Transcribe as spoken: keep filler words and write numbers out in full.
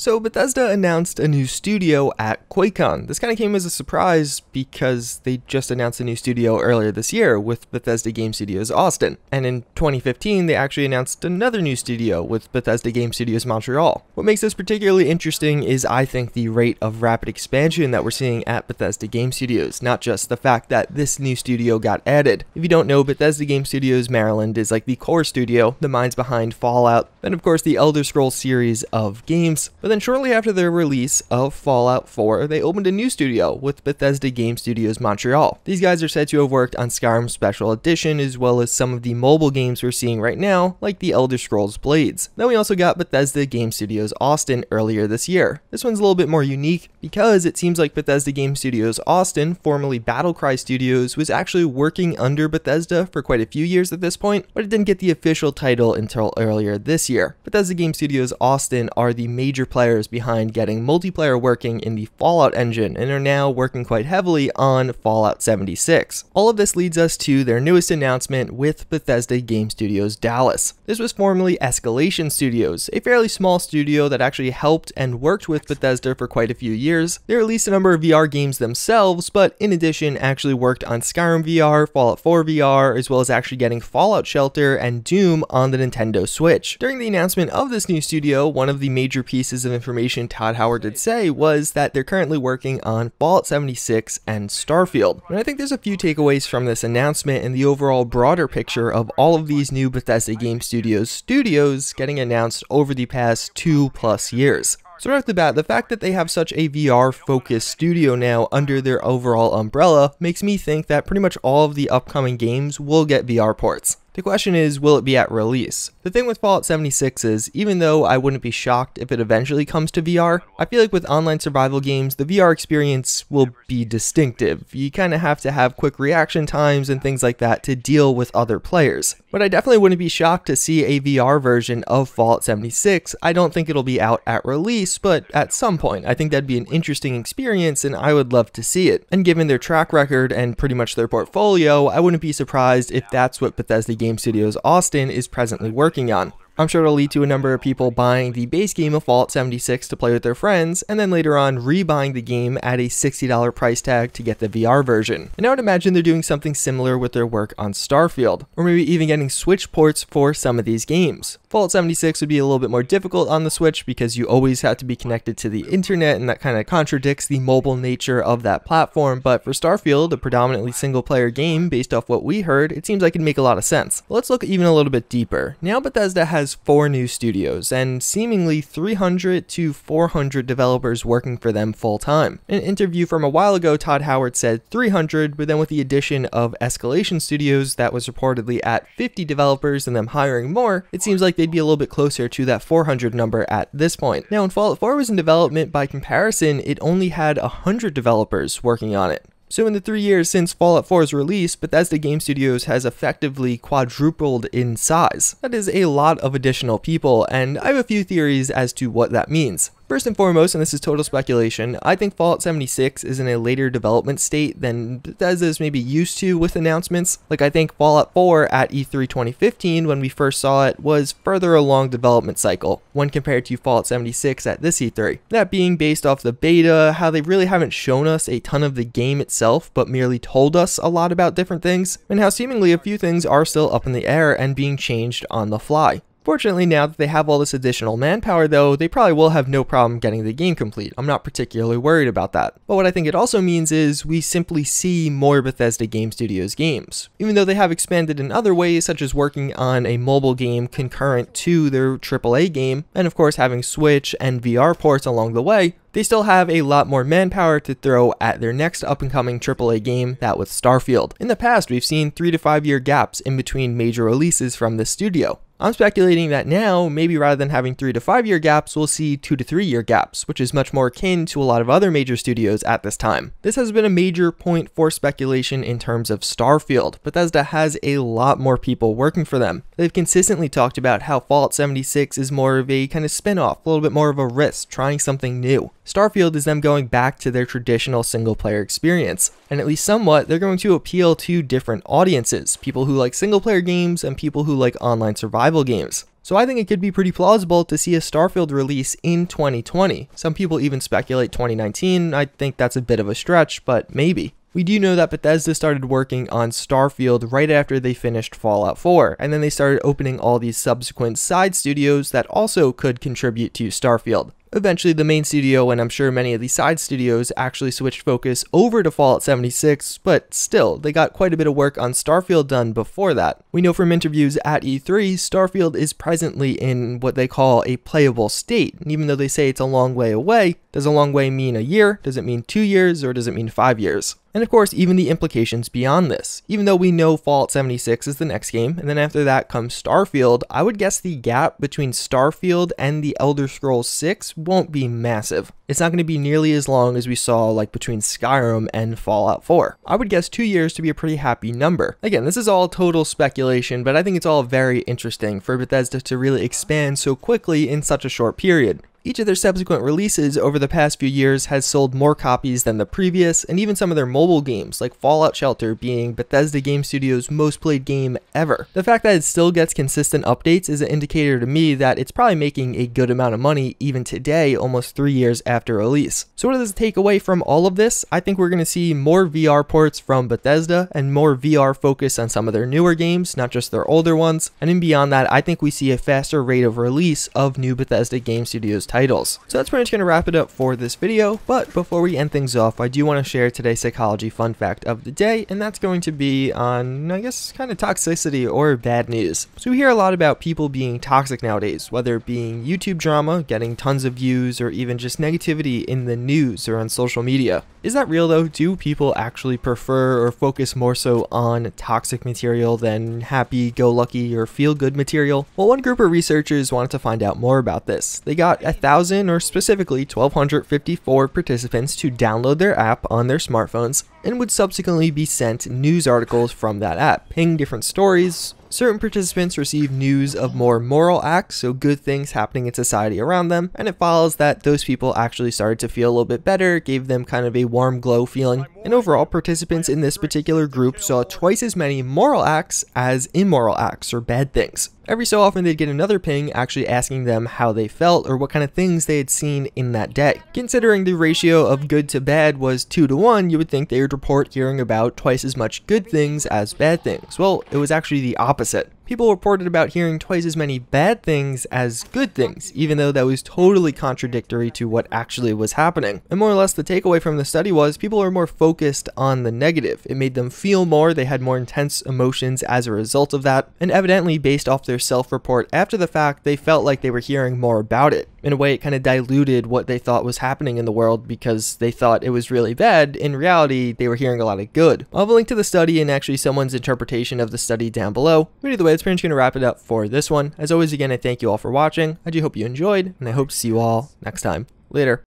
So Bethesda announced a new studio at QuakeCon. This kind of came as a surprise because they just announced a new studio earlier this year with Bethesda Game Studios Austin. And in twenty fifteen, they actually announced another new studio with Bethesda Game Studios Montreal. What makes this particularly interesting is I think the rate of rapid expansion that we're seeing at Bethesda Game Studios, not just the fact that this new studio got added. If you don't know, Bethesda Game Studios Maryland is like the core studio, the minds behind Fallout, and of course the Elder Scrolls series of games. But then shortly after their release of Fallout four, they opened a new studio with Bethesda Game Studios Montreal. These guys are said to have worked on Skyrim Special Edition as well as some of the mobile games we're seeing right now, like The Elder Scrolls Blades. Then we also got Bethesda Game Studios Austin earlier this year. This one's a little bit more unique because it seems like Bethesda Game Studios Austin, formerly Battlecry Studios, was actually working under Bethesda for quite a few years at this point, but it didn't get the official title until earlier this year. Bethesda Game Studios Austin are the major players players behind getting multiplayer working in the Fallout engine and are now working quite heavily on Fallout seventy-six. All of this leads us to their newest announcement with Bethesda Game Studios Dallas. This was formerly Escalation Studios, a fairly small studio that actually helped and worked with Bethesda for quite a few years. They released a number of V R games themselves, but in addition actually worked on Skyrim V R, Fallout four V R, as well as actually getting Fallout Shelter and Doom on the Nintendo Switch. During the announcement of this new studio, one of the major pieces of Of information Todd Howard did say was that they're currently working on Fallout seventy-six and Starfield. And I think there's a few takeaways from this announcement and the overall broader picture of all of these new Bethesda Game Studios studios getting announced over the past two plus years. So right off the bat, the fact that they have such a V R-focused studio now under their overall umbrella makes me think that pretty much all of the upcoming games will get V R ports. The question is, will it be at release? The thing with Fallout seventy-six is, even though I wouldn't be shocked if it eventually comes to V R, I feel like with online survival games, the V R experience will be distinctive. You kind of have to have quick reaction times and things like that to deal with other players. But I definitely wouldn't be shocked to see a V R version of Fallout seventy-six. I don't think it'll be out at release, but at some point. I think that'd be an interesting experience and I would love to see it. And given their track record and pretty much their portfolio, I wouldn't be surprised if that's what Bethesda Game Game Studios Austin is presently working on. I'm sure it'll lead to a number of people buying the base game of Fallout seventy-six to play with their friends, and then later on re-buying the game at a sixty dollar price tag to get the V R version. And I would imagine they're doing something similar with their work on Starfield, or maybe even getting Switch ports for some of these games. Fallout seventy-six would be a little bit more difficult on the Switch because you always have to be connected to the internet, and that kind of contradicts the mobile nature of that platform, but for Starfield, a predominantly single-player game based off what we heard, it seems like it'd make a lot of sense. But let's look even a little bit deeper. Now Bethesda has four new studios and seemingly three hundred to four hundred developers working for them full time. In an interview from a while ago, Todd Howard said three hundred, but then with the addition of Escalation Studios that was reportedly at fifty developers and them hiring more, it seems like they'd be a little bit closer to that four hundred number at this point. Now when Fallout four was in development, by comparison, it only had one hundred developers working on it. So in the three years since Fallout four's release, Bethesda Game Studios has effectively quadrupled in size. That is a lot of additional people, and I have a few theories as to what that means. First and foremost, and this is total speculation, I think Fallout seventy-six is in a later development state than Bethesda is maybe used to with announcements. Like I think Fallout four at E three twenty fifteen, when we first saw it, was further along development cycle when compared to Fallout seventy-six at this E three. That being based off the beta, how they really haven't shown us a ton of the game itself, but merely told us a lot about different things, and how seemingly a few things are still up in the air and being changed on the fly. Fortunately, now that they have all this additional manpower though, they probably will have no problem getting the game complete. I'm not particularly worried about that. But what I think it also means is we simply see more Bethesda Game Studios games. Even though they have expanded in other ways, such as working on a mobile game concurrent to their triple A game, and of course having Switch and V R ports along the way, they still have a lot more manpower to throw at their next up-and-coming triple A game, that with Starfield. In the past, we've seen three to five year gaps in between major releases from this studio. I'm speculating that now, maybe rather than having three to five year gaps, we'll see two to three year gaps, which is much more akin to a lot of other major studios at this time. This has been a major point for speculation in terms of Starfield. Bethesda has a lot more people working for them. They've consistently talked about how Fallout seventy-six is more of a kind of spin-off, a little bit more of a risk, trying something new. Starfield is them going back to their traditional single-player experience, and at least somewhat, they're going to appeal to different audiences, people who like single-player games and people who like online survival games. So I think it could be pretty plausible to see a Starfield release in twenty twenty. Some people even speculate twenty nineteen. I think that's a bit of a stretch, but maybe. We do know that Bethesda started working on Starfield right after they finished Fallout four, and then they started opening all these subsequent side studios that also could contribute to Starfield. Eventually the main studio, and I'm sure many of the side studios, actually switched focus over to Fallout seventy-six, but still, they got quite a bit of work on Starfield done before that. We know from interviews at E three, Starfield is presently in what they call a playable state, and even though they say it's a long way away, does a long way mean a year? Does it mean two years? Or does it mean five years? And of course, even the implications beyond this. Even though we know Fallout seventy-six is the next game, and then after that comes Starfield, I would guess the gap between Starfield and The Elder Scrolls six won't be massive. It's not going to be nearly as long as we saw like between Skyrim and Fallout four. I would guess two years to be a pretty happy number. Again, this is all total speculation, but I think it's all very interesting for Bethesda to really expand so quickly in such a short period. Each of their subsequent releases over the past few years has sold more copies than the previous, and even some of their mobile games, like Fallout Shelter being Bethesda Game Studios' most played game ever. The fact that it still gets consistent updates is an indicator to me that it's probably making a good amount of money even today, almost three years after release. So what does it take away from all of this? I think we're going to see more V R ports from Bethesda, and more V R focus on some of their newer games, not just their older ones. And then beyond that, I think we see a faster rate of release of new Bethesda Game Studios titles. Titles. So that's pretty much going to wrap it up for this video, but before we end things off, I do want to share today's psychology fun fact of the day, and that's going to be on, I guess, kind of toxicity or bad news. So we hear a lot about people being toxic nowadays, whether it being YouTube drama, getting tons of views, or even just negativity in the news or on social media. Is that real though? Do people actually prefer or focus more so on toxic material than happy-go-lucky or feel-good material? Well, one group of researchers wanted to find out more about this. They got a thousand or specifically one thousand two hundred fifty-four participants to download their app on their smartphones and would subsequently be sent news articles from that app, ping different stories. Certain participants receive news of more moral acts, so good things happening in society around them, and it follows that those people actually started to feel a little bit better, gave them kind of a warm glow feeling, and overall participants in this particular group saw twice as many moral acts as immoral acts or bad things. Every so often they'd get another ping actually asking them how they felt or what kind of things they had seen in that day. Considering the ratio of good to bad was two to one, you would think they would report hearing about twice as much good things as bad things. Well, it was actually the opposite. Opposite. People reported about hearing twice as many bad things as good things, even though that was totally contradictory to what actually was happening. And more or less the takeaway from the study was people are more focused on the negative. It made them feel more, they had more intense emotions as a result of that, and evidently based off their self-report after the fact, they felt like they were hearing more about it. In a way, it kind of diluted what they thought was happening in the world because they thought it was really bad. In reality, they were hearing a lot of good. I'll have a link to the study and actually someone's interpretation of the study down below. But either way, that's pretty much going to wrap it up for this one. As always, again, I thank you all for watching. I do hope you enjoyed, and I hope to see you all next time. Later.